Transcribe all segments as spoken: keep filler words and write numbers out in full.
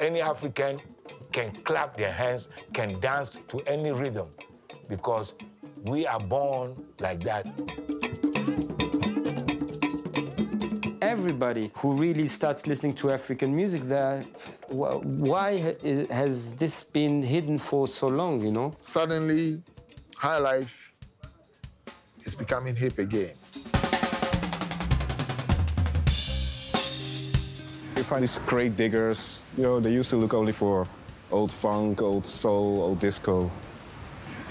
Any African can clap their hands, can dance to any rhythm, because we are born like that. Everybody who really starts listening to African music, there, why has this been hidden for so long, you know? Suddenly, Highlife is becoming hip again. You find these great diggers, you know, they used to look only for old funk, old soul, old disco.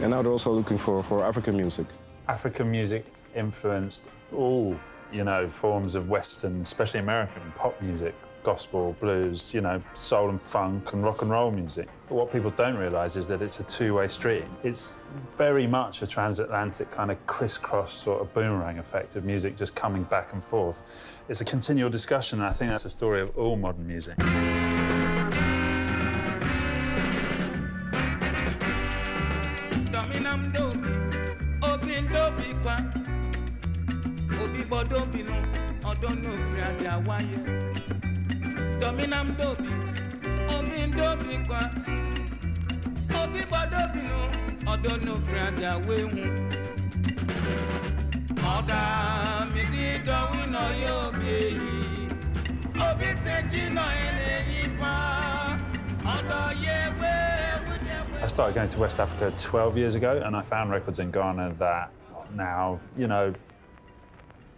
And now they're also looking for, for African music. African music influenced all, you know, forms of Western, especially American pop music, gospel, blues, you know, soul and funk and rock and roll music. But what people don't realise is that it's a two-way street. It's very much a transatlantic kind of crisscross sort of boomerang effect of music just coming back and forth. It's a continual discussion, and I think that's the story of all modern music. I started going to West Africa twelve years ago, and I found records in Ghana that now, you know,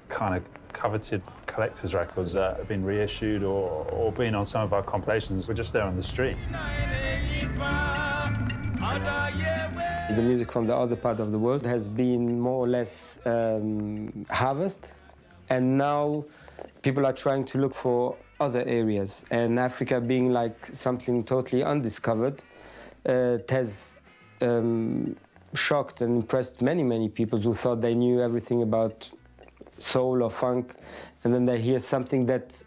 kind of coveted collector's records that have been reissued or, or been on some of our compilations. We're just there on the street. The music from the other part of the world has been more or less um, harvested, and now people are trying to look for other areas. And Africa being like something totally undiscovered, uh, it has um, shocked and impressed many, many people who thought they knew everything about soul or funk, and then they hear something that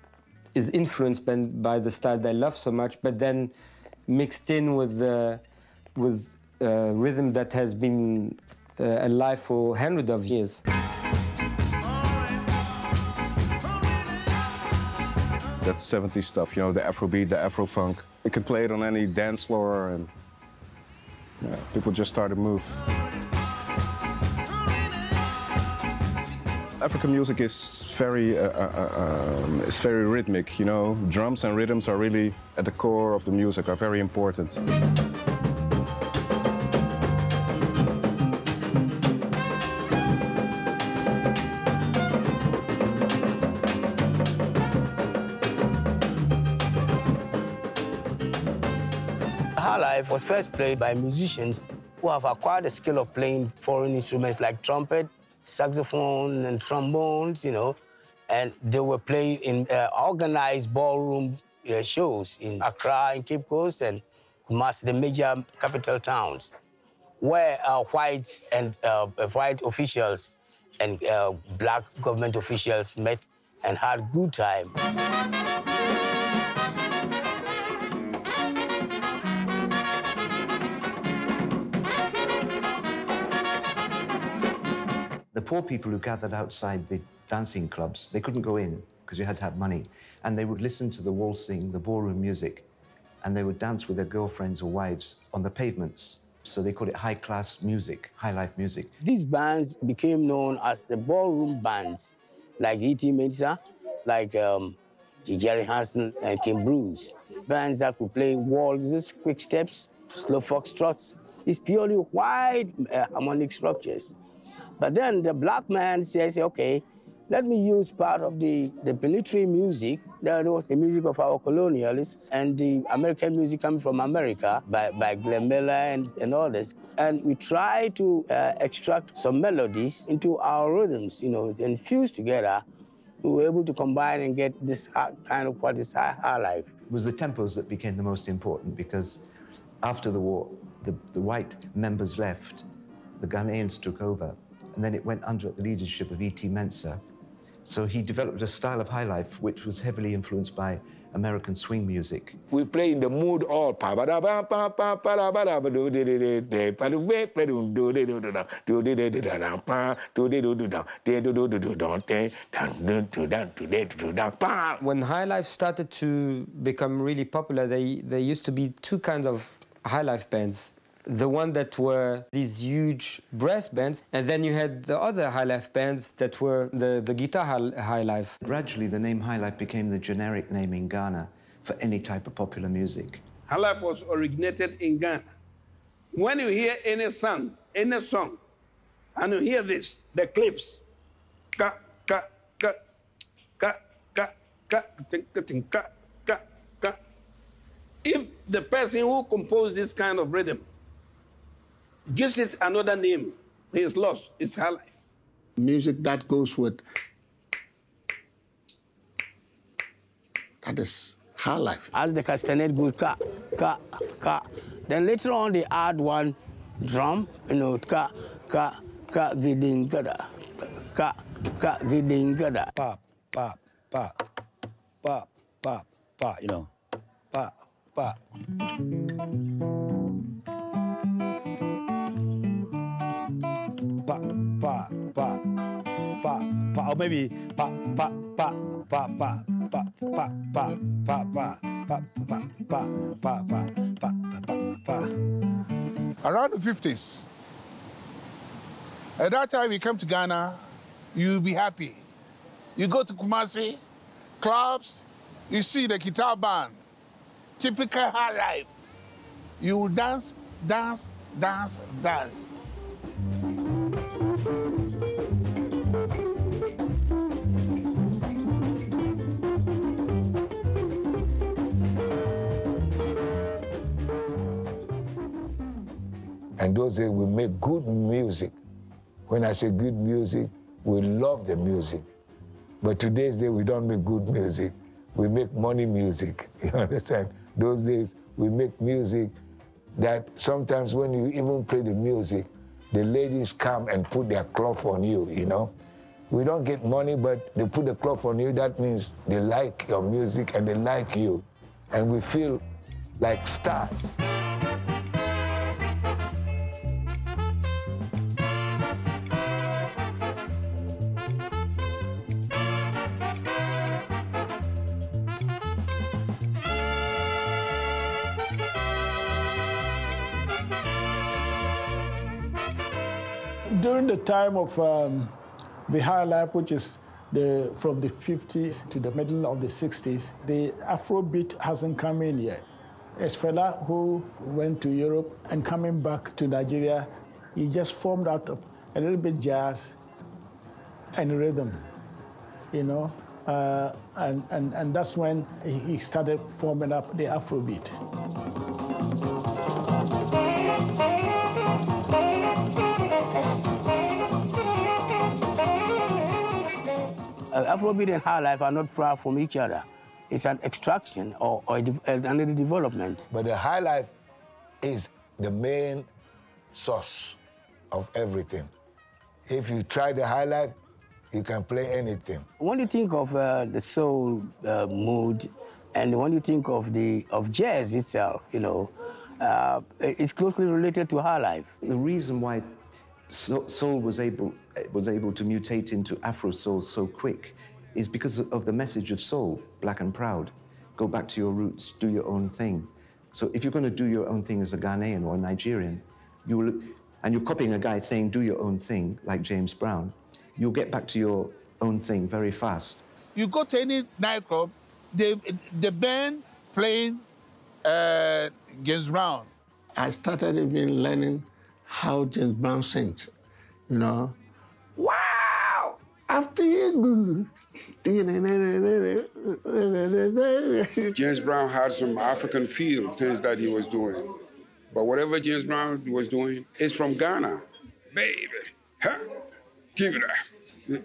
is influenced by, by the style they love so much, but then mixed in with the with uh, rhythm that has been uh, alive for hundreds of years. That seventies stuff, you know, the Afrobeat, the Afrofunk. You can play it on any dance floor, and you know, people just started to move. African music is very, uh, uh, um, it's very rhythmic, you know. Drums and rhythms are really at the core of the music, are very important. Highlife was first played by musicians who have acquired the skill of playing foreign instruments like trumpet, saxophone and trombones, you know, and they were played in uh, organized ballroom uh, shows in Accra and Cape Coast and Kumasi, the major capital towns, where uh, whites and uh, white officials and uh, black government officials met and had a good time. The poor people who gathered outside the dancing clubs, they couldn't go in because you had to have money. And they would listen to the waltzing, the ballroom music, and they would dance with their girlfriends or wives on the pavements. So they called it high-class music, high-life music. These bands became known as the ballroom bands, like E T Mensah, like um, Jerry Hansen and Kim Bruce. Bands that could play waltzes, quick steps, slow foxtrots. It's purely wide uh, harmonic structures. But then the black man says, okay, let me use part of the, the military music. That was the music of our colonialists and the American music coming from America by, by Glenn Miller and, and all this. And we try to uh, extract some melodies into our rhythms, you know, and fuse together. We were able to combine and get this kind of what is Highlife. It was the tempos that became the most important, because after the war, the, the white members left, the Ghanaians took over. And then it went under the leadership of E T Mensah, So he developed a style of highlife which was heavily influenced by American swing music. We play in the mood all. When highlife started to become really popular, they, there used to be two kinds of highlife bands. The one that were these huge brass bands, and then you had the other highlife bands that were the, the guitar highlife. Gradually, the name highlife became the generic name in Ghana for any type of popular music. Highlife was originated in Ghana. When you hear any song, any song, and you hear this, the clips, ka, ka, ka, ka, ka, ka, ka, ka, ka, ka. If the person who composed this kind of rhythm gives it another name, his loss, it's highlife. Music that goes with... that is highlife. As the castanet goes, ka, ka, ka. Then later on, they add one drum, you know, ka, ka, ka, gidin, gada, ka, ka, gidin, gada. Pop, pop, pop, pop, pop, pop, you know, pop, pop. Pa, pa, pa, pa, pa, or maybe pa, pa, pa, pa, pa, pa, pa, pa, pa, pa, pa, pa, pa, pa, pa, pa, pa. Around the fifties, at that time you come to Ghana, you'll be happy. You go to Kumasi, clubs, you see the guitar band, typical highlife. You will dance, dance, dance, dance. And those days, we make good music. When I say good music, we love the music. But today's day, we don't make good music. We make money music, you understand? Those days, we make music that sometimes when you even play the music, the ladies come and put their cloth on you, you know? We don't get money, but they put the cloth on you. That means they like your music and they like you. And we feel like stars. During the time of um, the highlife, which is the, from the fifties to the middle of the sixties, the Afrobeat hasn't come in yet. As fella who went to Europe and coming back to Nigeria, he just formed out of a little bit jazz and rhythm, you know? Uh, and, and, and that's when he started forming up the Afrobeat. Afrobeat and highlife are not far from each other. It's an extraction or, or another development. But the highlife is the main source of everything. If you try the highlife, you can play anything. When you think of uh, the soul uh, mood, and when you think of the of jazz itself, you know, uh, it's closely related to highlife. The reason why soul was able was able to mutate into Afro soul so quick is because of the message of soul, black and proud. Go back to your roots, do your own thing. So if you're going to do your own thing as a Ghanaian or a Nigerian, you will, and you're copying a guy saying, do your own thing, like James Brown, you'll get back to your own thing very fast. You go to any nightclub, the, the band playing uh, James Brown. I started even learning how James Brown sings, you know? Wow! I feel good. James Brown had some African feel, things that he was doing. But whatever James Brown was doing is from Ghana. Baby, huh? Give it up.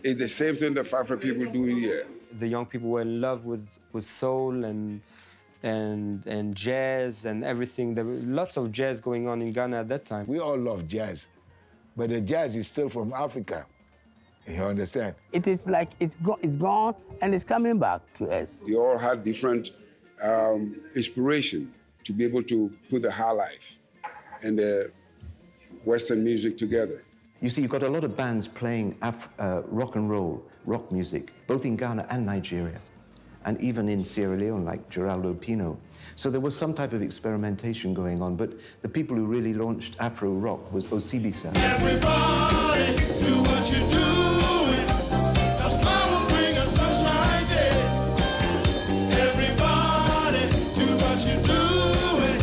It's the same thing that Afro people do in here. The young people were in love with, with soul and, and, and jazz and everything. There were lots of jazz going on in Ghana at that time. We all love jazz, but the jazz is still from Africa. You understand? It is like it's, go it's gone and it's coming back to us. They all had different um, inspiration to be able to put the Highlife and the Western music together. You see, you've got a lot of bands playing Af uh, rock and roll, rock music, both in Ghana and Nigeria, and even in Sierra Leone, like Geraldo Pino. So there was some type of experimentation going on, but the people who really launched Afro rock was Osibisa. Everybody, do what you doing. A smile will bring a sunshine day. Everybody, do what you doing.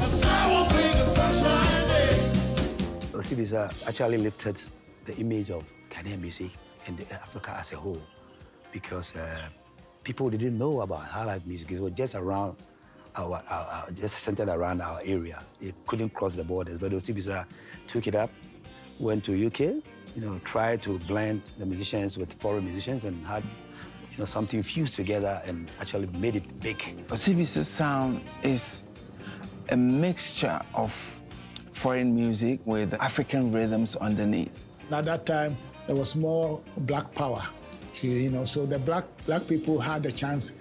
A smile will bring a sunshine day. Osibisa actually lifted the image of Ghanaian music and Africa as a whole, because uh, people didn't know about Highlife music. It was just around our, our, our, just centered around our area. It couldn't cross the borders. But Osibisa took it up, went to U K, you know, tried to blend the musicians with foreign musicians and had, you know, something fused together and actually made it big. Osibisa's sound is a mixture of foreign music with African rhythms underneath. At that time, there was more black power. You know, so the black black people had the chance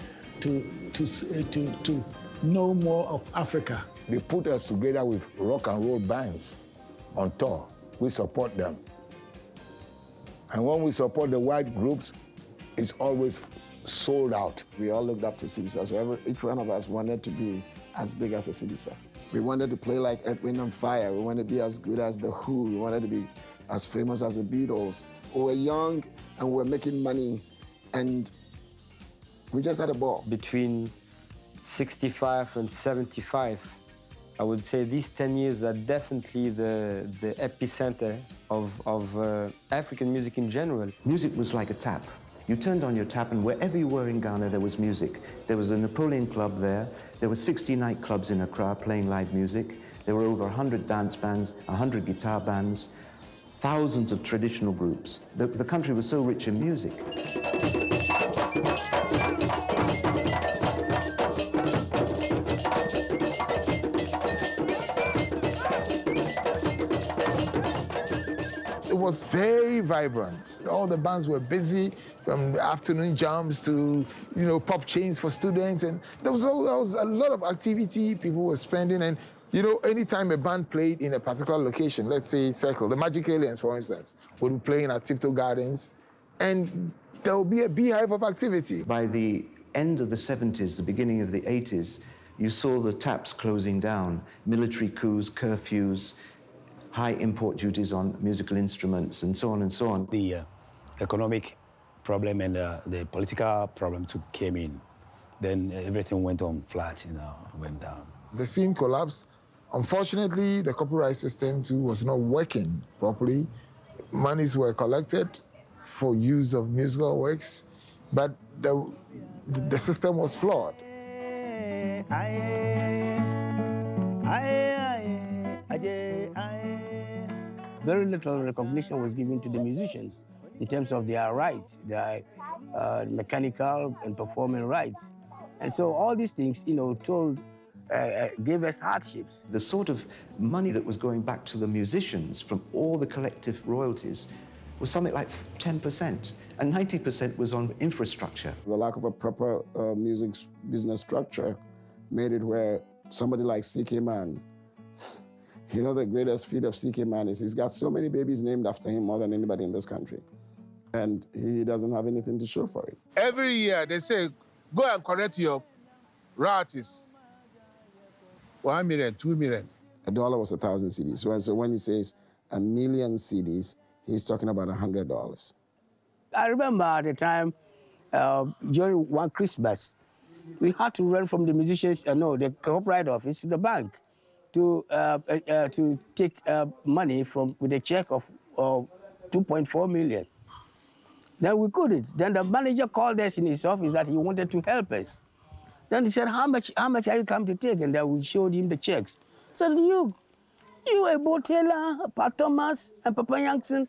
to to to to know more of Africa. They put us together with rock and roll bands on tour. We support them, and when we support the white groups, it's always sold out. We all looked up to Osibisa. So each one of us wanted to be as big as Osibisa. We wanted to play like Earth, Wind and Fire. We wanted to be as good as The Who. We wanted to be as famous as The Beatles. We were young, and we're making money, and we just had a ball. Between sixty-five and seventy-five, I would say these ten years are definitely the, the epicenter of, of uh, African music in general. Music was like a tap. You turned on your tap, and wherever you were in Ghana, there was music. There was a Napoleon Club there. There were sixty nightclubs in Accra playing live music. There were over one hundred dance bands, one hundred guitar bands, thousands of traditional groups. The, the country was so rich in music. It was very vibrant. All the bands were busy, from afternoon jams to, you know, pop chains for students, and there was, all, there was a lot of activity people were spending. And you know, anytime a band played in a particular location, let's say Circle, the Magic Aliens, for instance, would be playing at Tiptoe Gardens, and there would be a beehive of activity. By the end of the seventies, the beginning of the eighties, you saw the taps closing down, military coups, curfews, high import duties on musical instruments, and so on and so on. The uh, economic problem and uh, the political problem too came in. Then everything went on flat, you know, went down. The scene collapsed. Unfortunately, the copyright system, too, was not working properly. Monies were collected for use of musical works, but the, the system was flawed. Very little recognition was given to the musicians in terms of their rights, their uh, mechanical and performing rights. And so all these things, you know, told Uh, gave us hardships. The sort of money that was going back to the musicians from all the collective royalties was something like ten percent, and ninety percent was on infrastructure. The lack of a proper uh, music business structure made it where somebody like C K. Mann, you know, the greatest feat of C K. Mann is he's got so many babies named after him, more than anybody in this country, and he doesn't have anything to show for it. Every year they say, go and correct your royalties. One million, two million. A dollar was a thousand C Ds. So when he says a million C Ds, he's talking about a hundred dollars. I remember at the time, uh, during one Christmas, we had to run from the musicians, uh, no, the copyright office to the bank to uh, uh, to take uh, money from with a check of uh, two point four million. Then we couldn't. Then the manager called us in his office that he wanted to help us. Then he said, how much, how much are you come to take? And then we showed him the checks. He said, you, you, Ebo Taylor, Pat Thomas, and Papa Youngson,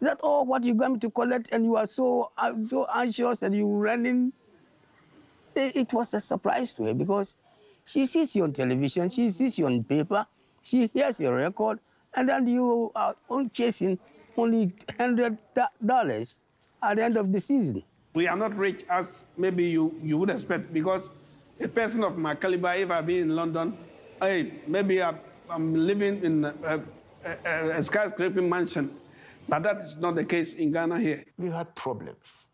is that all what you're going to collect? And you are so, so anxious and you're running. It was a surprise to her because she sees you on television, she sees you on paper, she hears your record, and then you are on chasing only one hundred dollars at the end of the season. We are not rich as maybe you, you would expect, because a person of my caliber, if I be in London, I, maybe I, I'm living in a, a, a, a skyscraping mansion, but that is not the case in Ghana here. We had problems,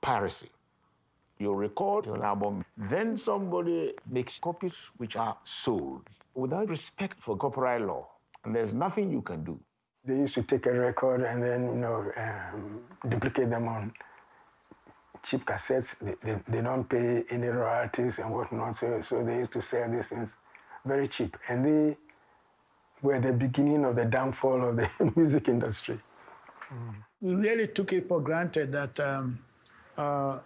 piracy. You record your album, then somebody makes copies which are sold without respect for copyright law, and there's nothing you can do. They used to take a record and then, you know, um, duplicate them on cheap cassettes. They, they, they don't pay any royalties and whatnot, so, so they used to sell these things very cheap. And they were the beginning of the downfall of the music industry. Mm. We really took it for granted that um, uh,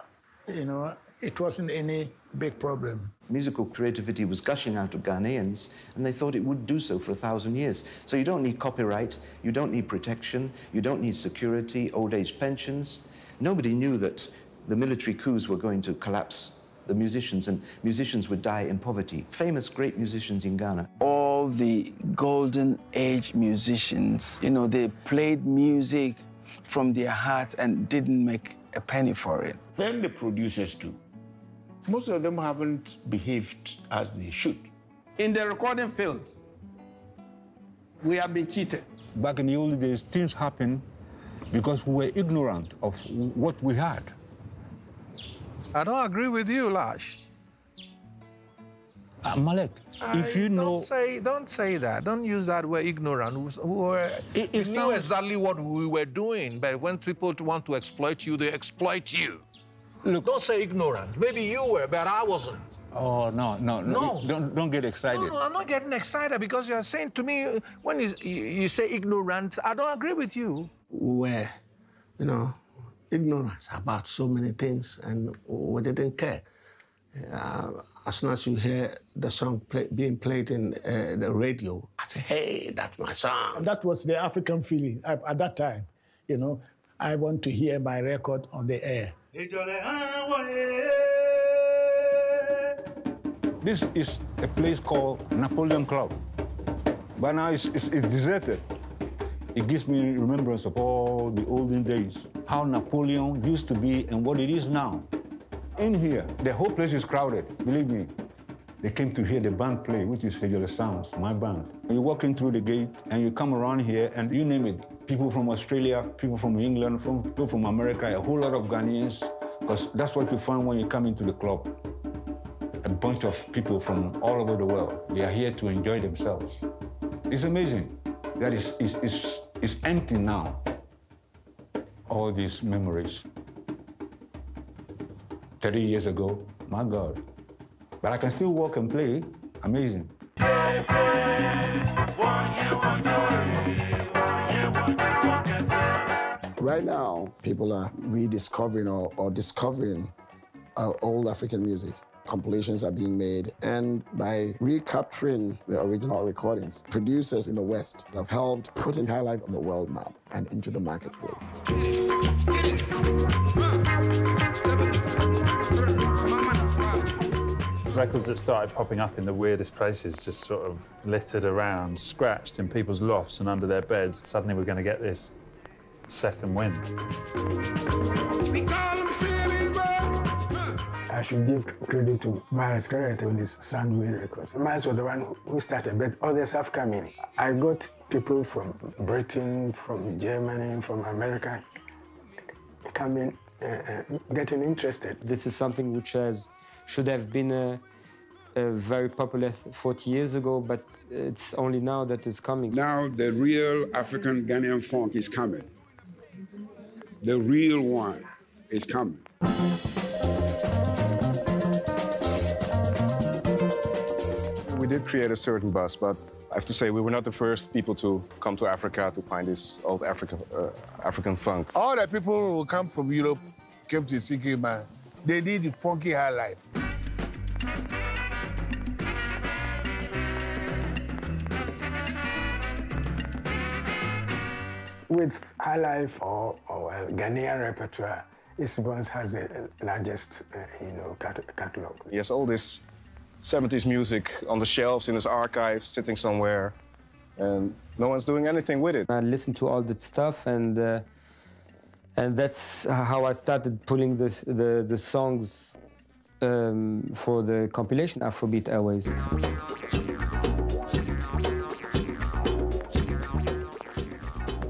you know, it wasn't any big problem. Musical creativity was gushing out of Ghanaians, and they thought it would do so for a thousand years. So you don't need copyright, you don't need protection, you don't need security, old age pensions. Nobody knew that the military coups were going to collapse the musicians, and musicians would die in poverty. Famous great musicians in Ghana. All the golden age musicians, you know, they played music from their hearts and didn't make a penny for it. Then the producers too. Most of them haven't behaved as they should. In the recording field, we have been cheated. Back in the old days, things happened because we were ignorant of what we had. I don't agree with you, Lash. Uh, Malek, I if you don't know... Say, don't say that. Don't use that word ignorant. We, were, it, it we sounds... knew exactly what we were doing, but when people want to exploit you, they exploit you. Look, don't say ignorant. Maybe you were, but I wasn't. Oh, no, no, no. no. Don't, don't get excited. No, no, I'm not getting excited because you're saying to me, when you, you say ignorant, I don't agree with you. We were, you know, ignorant about so many things, and we didn't care. Uh, as soon as you hear the song play, being played in uh, the radio, I say, hey, that's my song. That was the African feeling I, at that time. You know, I want to hear my record on the air. This is a place called Napoleon Club. But now it's, it's, it's deserted. It gives me remembrance of all the olden days, how Napoleon used to be and what it is now. In here, the whole place is crowded, believe me. They came to hear the band play, which is Sagoe's Sounds, my band. You're walking through the gate, and you come around here, and you name it. People from Australia, people from England, from, people from America, a whole lot of Ghanaians, because that's what you find when you come into the club. A bunch of people from all over the world. They are here to enjoy themselves. It's amazing that it's, it's, it's, it's empty now, all these memories. thirty years ago, my God. But I can still walk and play. Amazing. Right now, people are rediscovering or, or discovering uh, old African music. Compilations are being made, and by recapturing the original recordings, producers in the West have helped put Highlife on the world map and into the marketplace. Get it, get it. Uh, step it. Records that started popping up in the weirdest places, just sort of littered around, scratched in people's lofts and under their beds. Suddenly we're going to get this second wind. I should give credit to Miles Carrete with his Soundwave records. Miles was the one who started, but others have come in. I got people from Britain, from Germany, from America coming, uh, uh, getting interested. This is something which has should have been uh, uh, very popular forty years ago, but it's only now that it's coming. Now the real African Ghanaian funk is coming. The real one is coming. We did create a certain buzz, but I have to say we were not the first people to come to Africa to find this old African, uh, African funk. All the people who come from Europe came to C K. Mann. They did the funky high life. With high life or, or well, Ghanaian repertoire, East Bones has the largest, uh, you know, cat catalog. He has all this seventies music on the shelves in his archive, sitting somewhere, and no one's doing anything with it. I listened to all that stuff, and uh, and that's how I started pulling this, the the songs um, for the compilation Afrobeat Airways.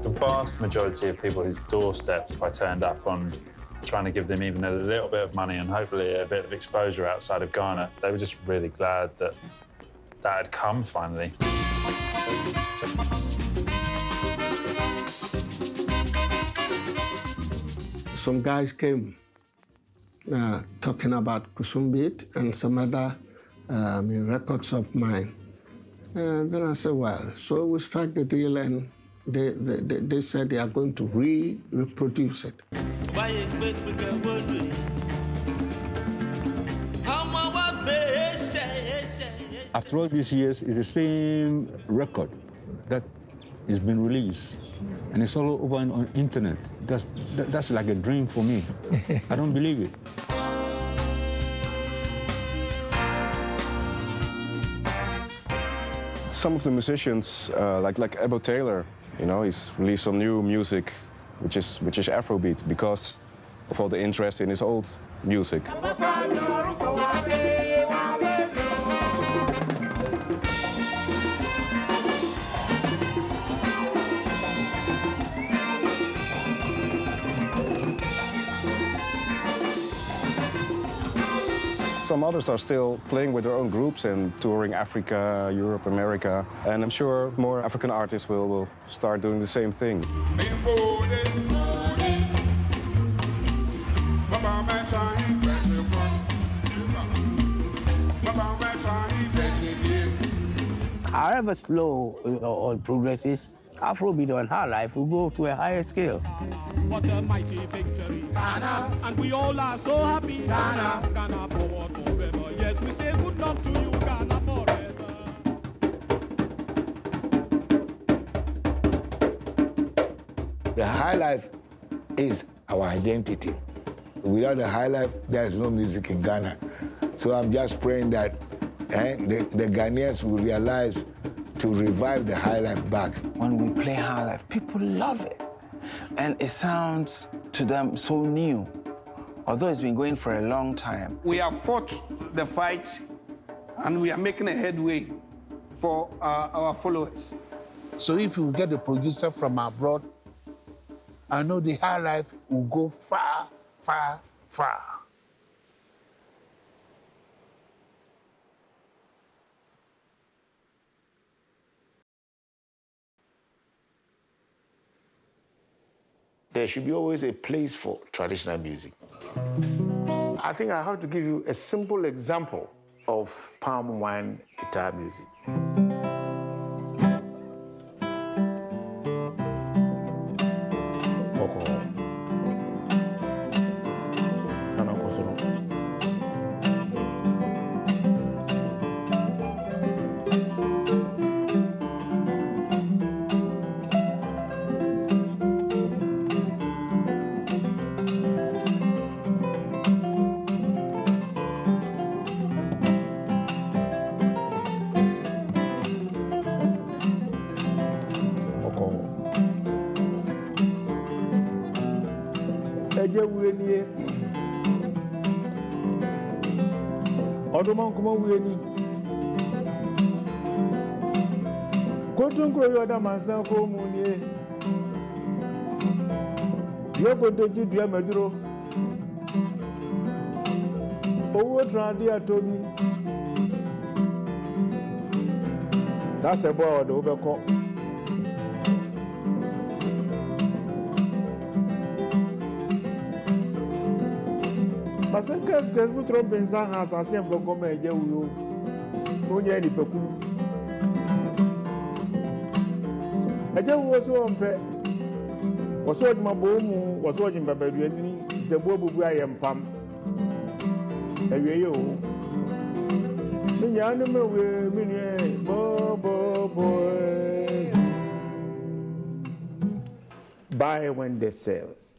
The vast majority of people whose doorstep I turned up on, trying to give them even a little bit of money and hopefully a bit of exposure outside of Ghana, they were just really glad that that had come finally. Some guys came uh, talking about Kusumbit and some other um, records of mine. And then I said, well, so we struck the deal, and they, they, they said they are going to re-reproduce it. After all these years, it's the same record that has been released. And it's all over on, on internet. That's, that, that's like a dream for me. I don't believe it. Some of the musicians, uh, like like Ebo Taylor, you know, he's released some new music, which is which is Afrobeat, because of all the interest in his old music. Some others are still playing with their own groups and touring Africa, Europe, America. And I'm sure more African artists will, will start doing the same thing. However slow or progress is, Afrobeat and Highlife will go to a higher scale. What a mighty victory, Ghana, and we all are so happy, Ghana, Ghana forward forever, yes, we say good luck to you, Ghana forever. The Highlife is our identity. Without the Highlife, there's no music in Ghana. So I'm just praying that eh, the, the Ghanaians will realize to revive the Highlife back. When we play Highlife, people love it. And it sounds to them so new, although it's been going for a long time. We have fought the fight, and we are making a headway for uh, our followers. So if we get a producer from abroad, I know the Highlife will go far, far, far. There should be always a place for traditional music. I think I have to give you a simple example of palm wine guitar music. That's a board over call. Parce que qu'est-ce que vous trompez en assassin pour comme un jeu ou non y a des peaux. Et je vous assure en fait, on sort de ma bombe, on sort de ma baby, de bois bois et un pam. Et oui yo, mais y a un numéro mais bo bo bo. Buy when they sell.